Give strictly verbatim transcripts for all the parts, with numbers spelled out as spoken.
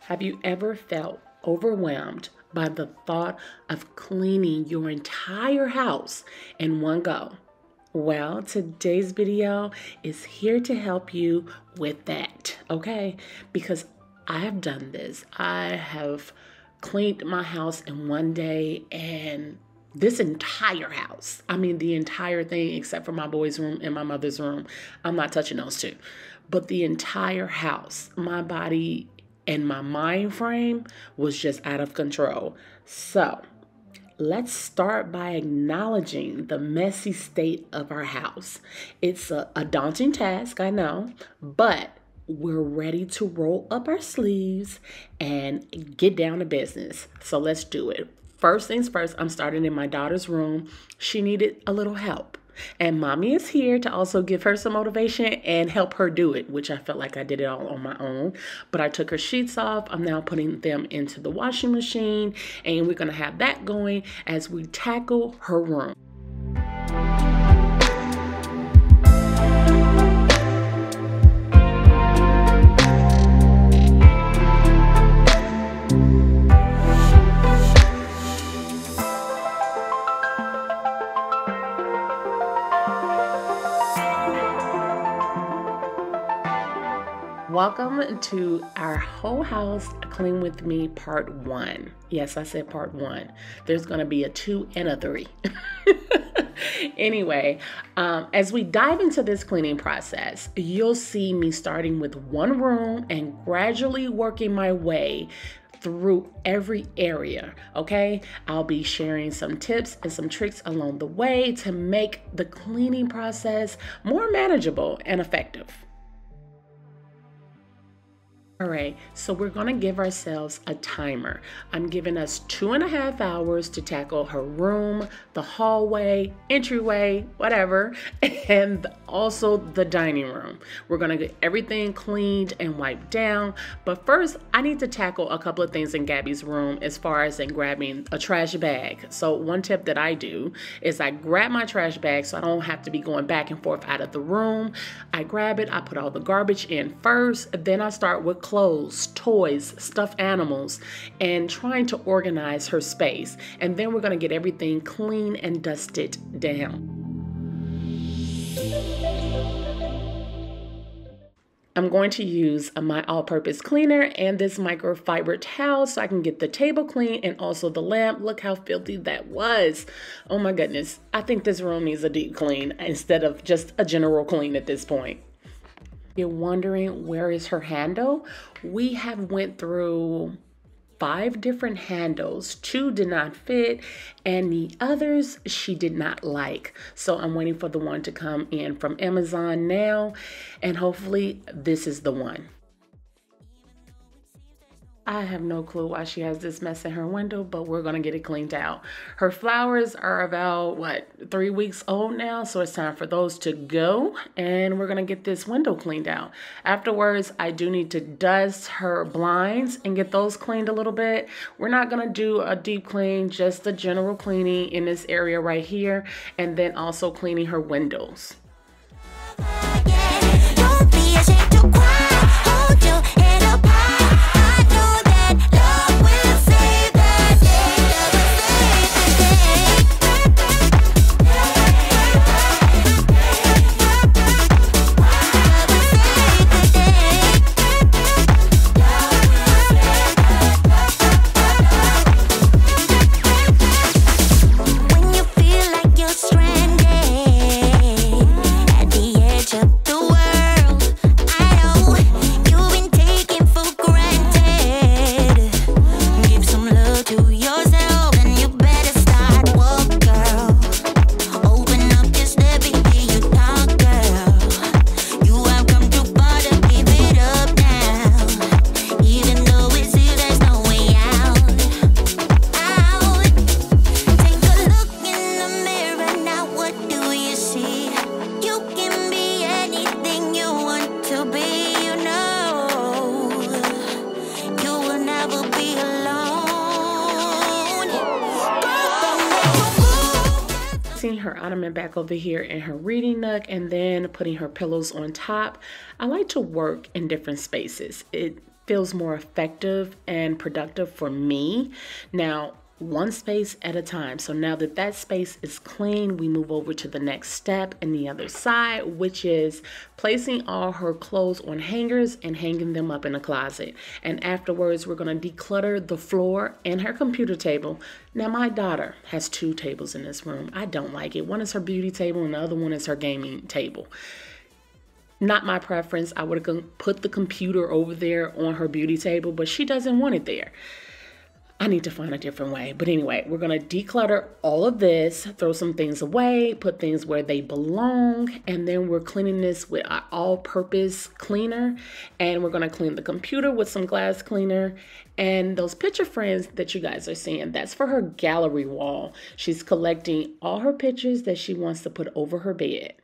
Have you ever felt overwhelmed by the thought of cleaning your entire house in one go? Well, today's video is here to help you with that, okay? Because I have done this. I have cleaned my house in one day, and this entire house, I mean the entire thing except for my boys' room and my mother's room, I'm not touching those two, but the entire house, my body and my mind frame was just out of control. So let's start by acknowledging the messy state of our house. It's a, a daunting task, I know, but we're ready to roll up our sleeves and get down to business. So let's do it. First things first, I'm starting in my daughter's room. She needed a little help. And mommy is here to also give her some motivation and help her do it, which I felt like I did it all on my own. But I took her sheets off. I'm now putting them into the washing machine, and we're going to have that going as we tackle her room. Welcome to our whole house clean with me part one. Yes, I said part one. There's going to be a two and a three. Anyway, um, as we dive into this cleaning process, you'll see me starting with one room and gradually working my way through every area, okay? I'll be sharing some tips and some tricks along the way to make the cleaning process more manageable and effective. All right, so we're gonna give ourselves a timer. I'm giving us two and a half hours to tackle her room, the hallway, entryway, whatever, and also the dining room. We're gonna get everything cleaned and wiped down, but first I need to tackle a couple of things in Gabby's room as far as in grabbing a trash bag. So one tip that I do is I grab my trash bag so I don't have to be going back and forth out of the room. I grab it, I put all the garbage in first, then I start with clothes, toys, stuffed animals, and trying to organize her space. And then we're going to get everything clean and dusted down. I'm going to use my all-purpose cleaner and this microfiber towel so I can get the table clean and also the lamp. Look how filthy that was. Oh my goodness. I think this room needs a deep clean instead of just a general clean at this point. You're wondering where is her handle? We have went through five different handles. Two did not fit and the others she did not like. So I'm waiting for the one to come in from Amazon now, and hopefully this is the one. I have no clue why she has this mess in her window, but we're gonna get it cleaned out. Her flowers are about, what, three weeks old now, so it's time for those to go, and we're gonna get this window cleaned out. Afterwards, I do need to dust her blinds and get those cleaned a little bit. We're not gonna do a deep clean, just a general cleaning in this area right here, and then also cleaning her windows. Her ottoman back over here in her reading nook, and then putting her pillows on top. I like to work in different spaces. It feels more effective and productive for me. Now, one space at a time. So now that that space is clean, we move over to the next step and the other side, which is placing all her clothes on hangers and hanging them up in a closet. And afterwards, we're going to declutter the floor and her computer table. Now, my daughter has two tables in this room. I don't like it. One is her beauty table and the other one is her gaming table. Not my preference. I would have put the computer over there on her beauty table, but she doesn't want it there. I need to find a different way. But anyway, we're gonna declutter all of this, throw some things away, put things where they belong, and then we're cleaning this with our all-purpose cleaner, and we're gonna clean the computer with some glass cleaner, and those picture frames that you guys are seeing, that's for her gallery wall. She's collecting all her pictures that she wants to put over her bed.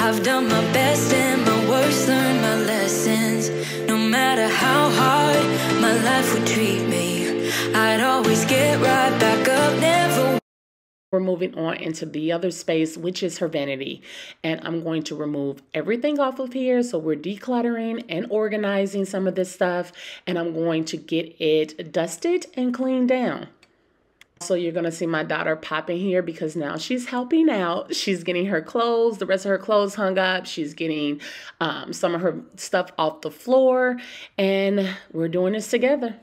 I've done my best and my worst, learned my lessons. No matter how hard my life would treat me, I'd always get right back up, never. We're moving on into the other space, which is her vanity. And I'm going to remove everything off of here. So we're decluttering and organizing some of this stuff. And I'm going to get it dusted and cleaned down. So you're going to see my daughter pop in here because now she's helping out. She's getting her clothes, the rest of her clothes hung up. She's getting um, some of her stuff off the floor, and we're doing this together.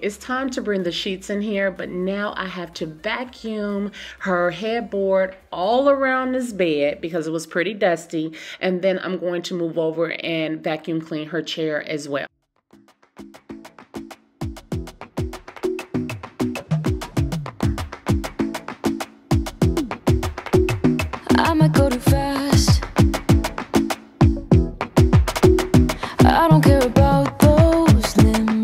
It's time to bring the sheets in here, but now I have to vacuum her headboard all around this bed because it was pretty dusty. And then I'm going to move over and vacuum clean her chair as well. I might go too fast. I don't care about those limbs.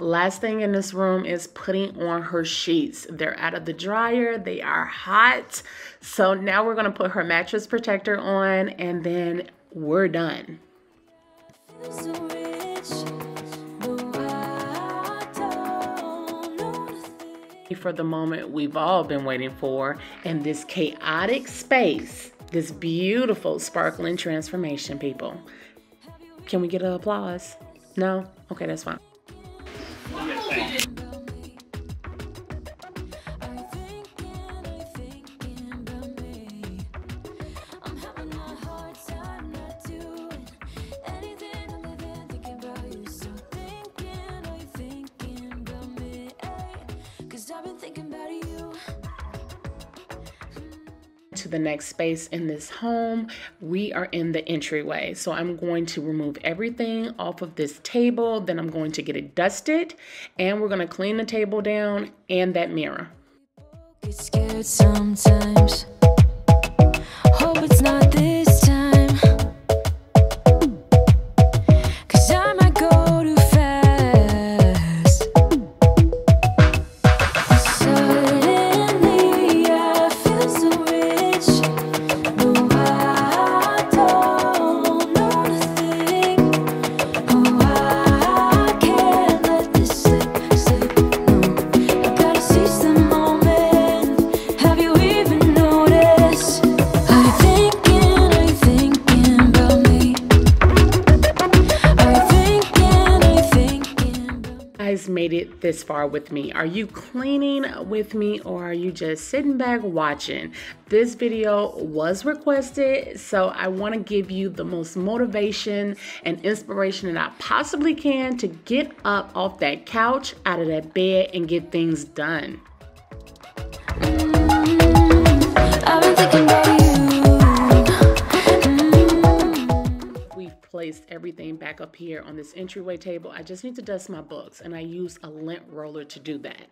Last thing in this room is putting on her sheets. They're out of the dryer. They are hot. So now we're going to put her mattress protector on and then we're done. For the moment we've all been waiting for, and this chaotic space, this beautiful sparkling transformation, people. Can we get an applause? No? Okay, that's fine. Yes, to the next space in this home. We are in the entryway. So I'm going to remove everything off of this table. Then I'm going to get it dusted, and we're going to clean the table down and that mirror. Get scared sometimes. Hope it's not this time. 'Cause I might go too fast. Suddenly I feel so made it this far with me. Are you cleaning with me, or are you just sitting back watching? This video was requested, so I want to give you the most motivation and inspiration that I possibly can to get up off that couch, out of that bed, and get things done. Mm-hmm. I've been thinking about you. Placed everything back up here on this entryway table. I just need to dust my books, and I use a lint roller to do that.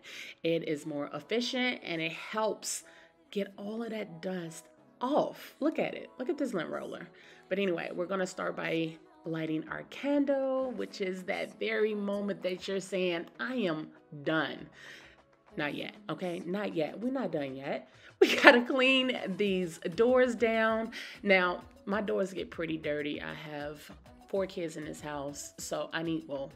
It is more efficient and it helps get all of that dust off. Look at it. Look at this lint roller. But anyway, we're going to start by lighting our candle, which is that very moment that you're saying, I am done. Not yet, okay? Not yet. We're not done yet. We gotta clean these doors down. Now, my doors get pretty dirty. I have four kids in this house, so I need, well,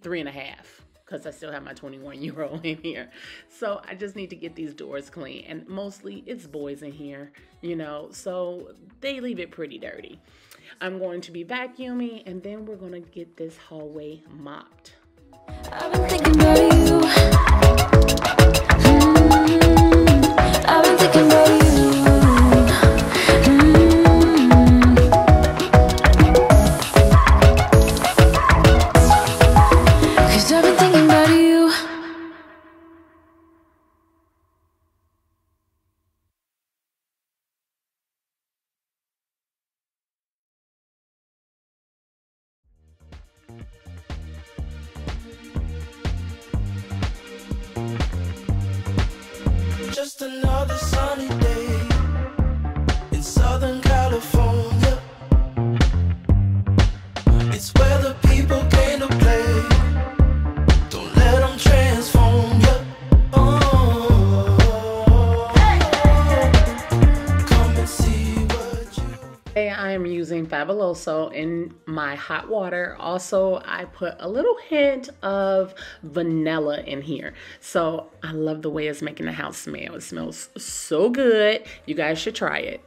three and a half, because I still have my twenty-one-year-old in here. So I just need to get these doors clean. And mostly it's boys in here, you know, so they leave it pretty dirty. I'm going to be vacuuming, and then we're gonna get this hallway mopped. I've been thinking about you. Mm-hmm. I've been thinking about you. Mm-hmm. 'Cause I've been thinking about you. Just another sunny day in Southern California. It's where the people came to play. Don't let them transform you. Oh, come and see what you. Today I am using Fabuloso in my hot water. Also, I put a little hint of vanilla in here. So I love the way it's making the house smell. It smells so good. You guys should try it.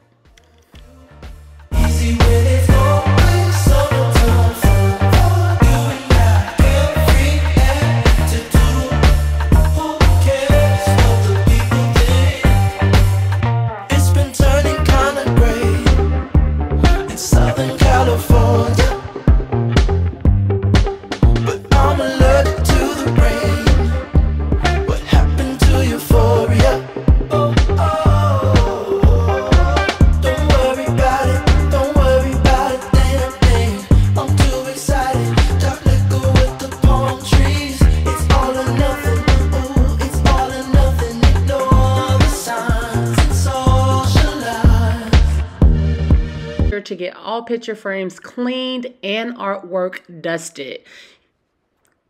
To get all picture frames cleaned and artwork dusted,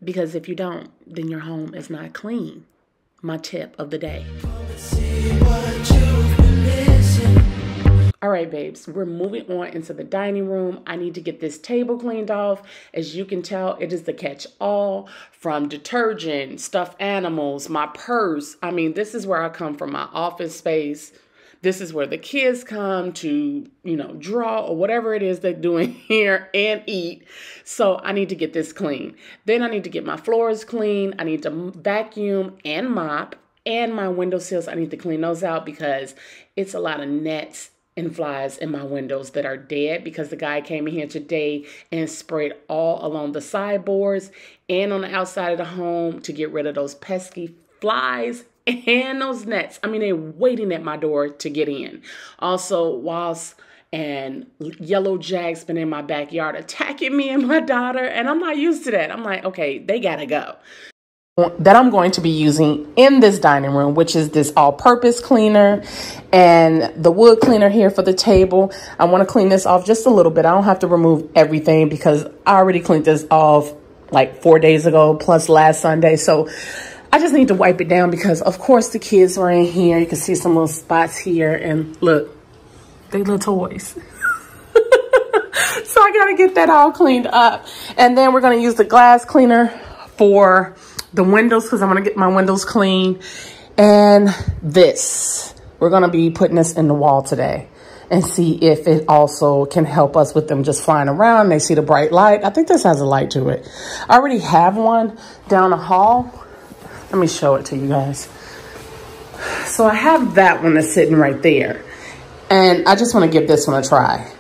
because if you don't, then your home is not clean. My tip of the day. All right, babes, we're moving on into the dining room. I need to get this table cleaned off. As you can tell, it is the catch-all from detergent, stuffed animals, my purse. I mean, this is where I come from, my office space. This is where the kids come to, you know, draw or whatever it is they're doing here and eat. So I need to get this clean. Then I need to get my floors clean. I need to vacuum and mop, and my windowsills. I need to clean those out because it's a lot of nets and flies in my windows that are dead because the guy came in here today and sprayed all along the sideboards and on the outside of the home to get rid of those pesky flies and those nets. I mean, they're waiting at my door to get in. Also, wasps and yellow jags been in my backyard attacking me and my daughter, and I'm not used to that. I'm like, okay, they gotta go. That I'm going to be using in this dining room, which is this all-purpose cleaner and the wood cleaner here for the table. I want to clean this off just a little bit. I don't have to remove everything because I already cleaned this off like four days ago plus last Sunday. So I just need to wipe it down because, of course, the kids were in here. You can see some little spots here. And look, they little toys. So I got to get that all cleaned up. And then we're going to use the glass cleaner for the windows because I'm going to get my windows clean. And this, we're going to be putting this in the wall today and see if it also can help us with them just flying around. They see the bright light. I think this has a light to it. I already have one down the hall. Let me show it to you guys. So I have that one that's sitting right there. And I just want to give this one a try.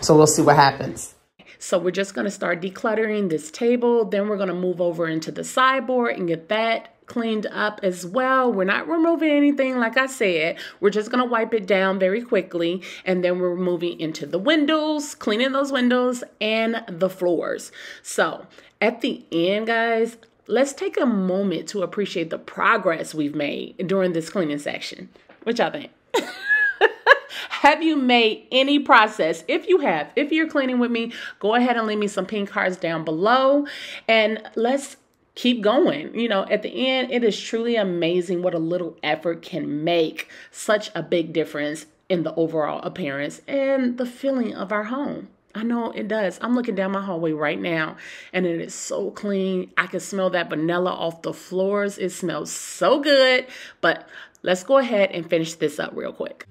So we'll see what happens. So we're just going to start decluttering this table. Then we're going to move over into the sideboard and get that cleaned up as well. We're not removing anything, like I said. We're just going to wipe it down very quickly. And then we're moving into the windows, cleaning those windows and the floors. So at the end, guys, let's take a moment to appreciate the progress we've made during this cleaning section. What y'all think? Have you made any process? If you have, if you're cleaning with me, go ahead and leave me some pink hearts down below and let's keep going. You know, at the end, it is truly amazing what a little effort can make such a big difference in the overall appearance and the feeling of our home. I know it does. I'm looking down my hallway right now and it is so clean. I can smell that vanilla off the floors. It smells so good, but let's go ahead and finish this up real quick.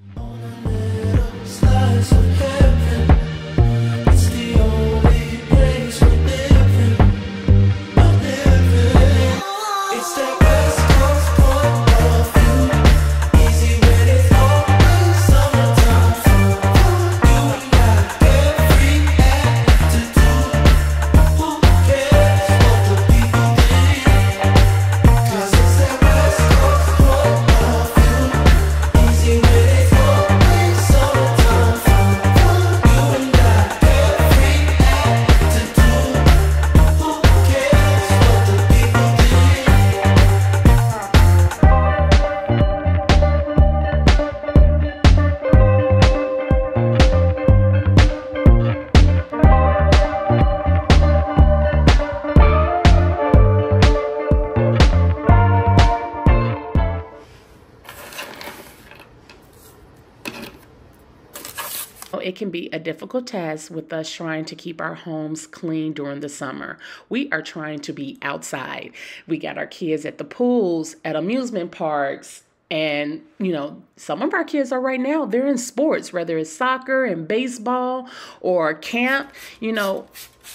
It can be a difficult task with us trying to keep our homes clean during the summer. We are trying to be outside. We got our kids at the pools, at amusement parks, and, you know, some of our kids are right now, they're in sports, whether it's soccer and baseball or camp. You know,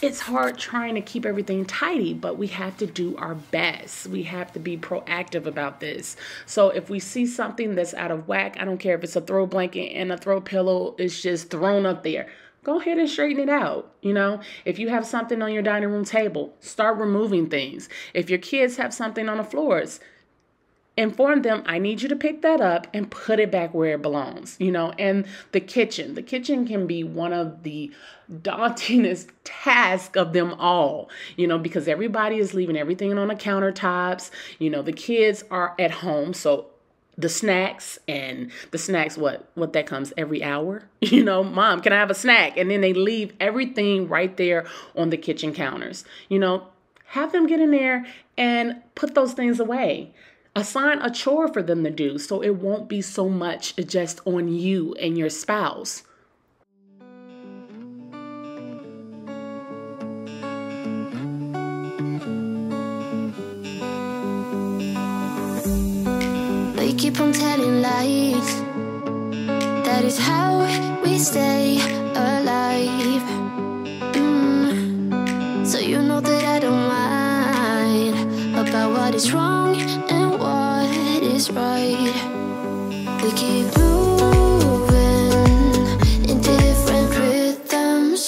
it's hard trying to keep everything tidy, but we have to do our best. We have to be proactive about this. So if we see something that's out of whack, I don't care if it's a throw blanket and a throw pillow, it's just thrown up there. Go ahead and straighten it out. You know, if you have something on your dining room table, start removing things. If your kids have something on the floors, inform them, I need you to pick that up and put it back where it belongs, you know. And the kitchen, the kitchen can be one of the dauntingest tasks of them all, you know, because everybody is leaving everything on the countertops. You know, the kids are at home, so the snacks and the snacks, what, what that comes every hour, you know, mom, can I have a snack? And then they leave everything right there on the kitchen counters, you know. Have them get in there and put those things away. Assign a chore for them to do so it won't be so much just on you and your spouse. keep on telling lies. That is how we stay alive. mm. So you know that I don't mind about what is wrong and what is right. We keep moving in different rhythms.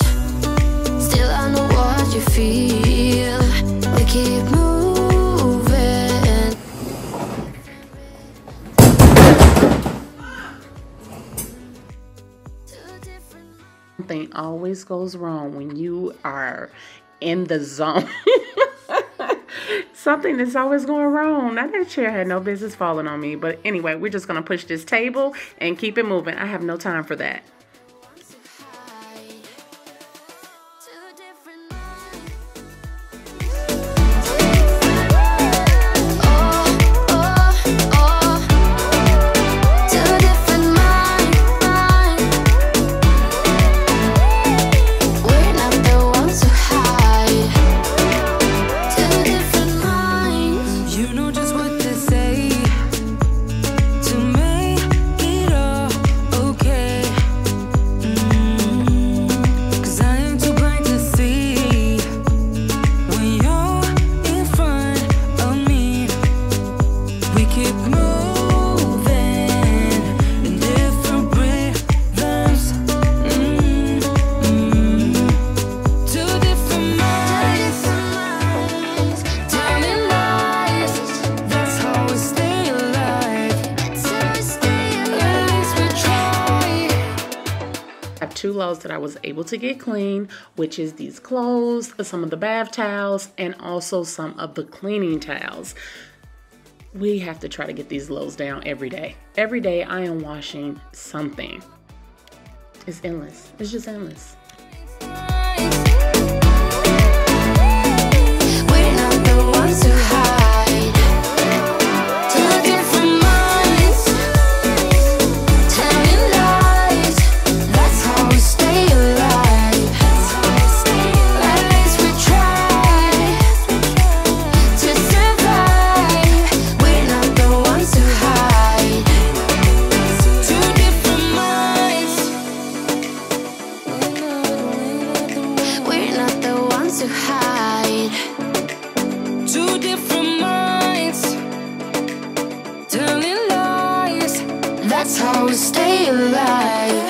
Still I know what you feel. We keep moving. Something always goes wrong when you are in the zone. Something that's always going wrong. Now that chair had no business falling on me, but anyway, we're just gonna push this table and keep it moving. I have no time for that. Two loads that I was able to get clean, which is these clothes, some of the bath towels, and also some of the cleaning towels. We have to try to get these loads down every day. Every day I am washing something. It's endless. It's just endless. We're not the ones who hide. That's how we stay alive.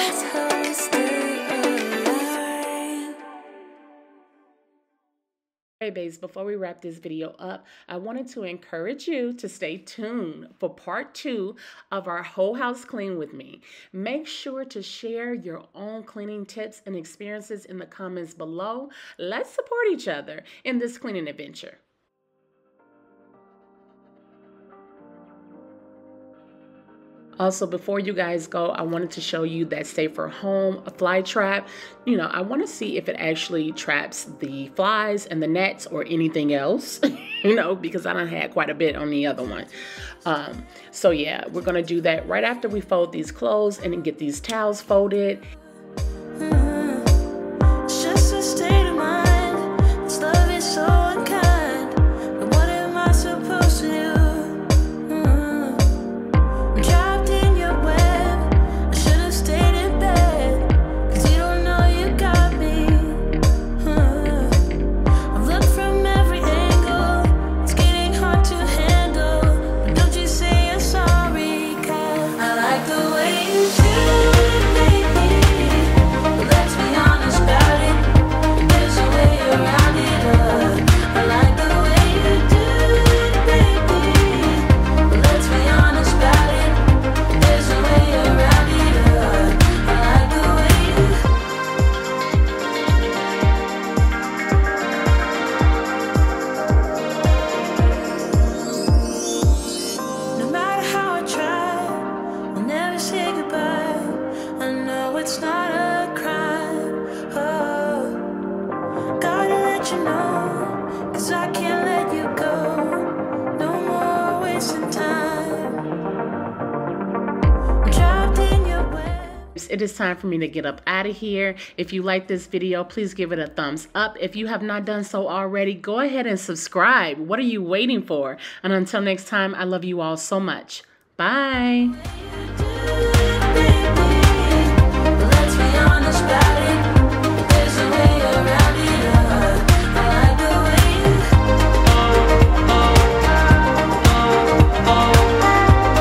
Hey babes, before we wrap this video up, I wanted to encourage you to stay tuned for part two of our whole house clean with me. Make sure to share your own cleaning tips and experiences in the comments below. Let's support each other in this cleaning adventure. Also, before you guys go, I wanted to show you that Safer Home fly trap. You know, I want to see if it actually traps the flies and the gnats or anything else, you know, because I done had quite a bit on the other one. Um, so yeah, we're going to do that right after we fold these clothes and then get these towels folded. It is time for me to get up out of here. If you like this video, please give it a thumbs up. If you have not done so already, go ahead and subscribe. What are you waiting for? And until next time, I love you all so much. Bye.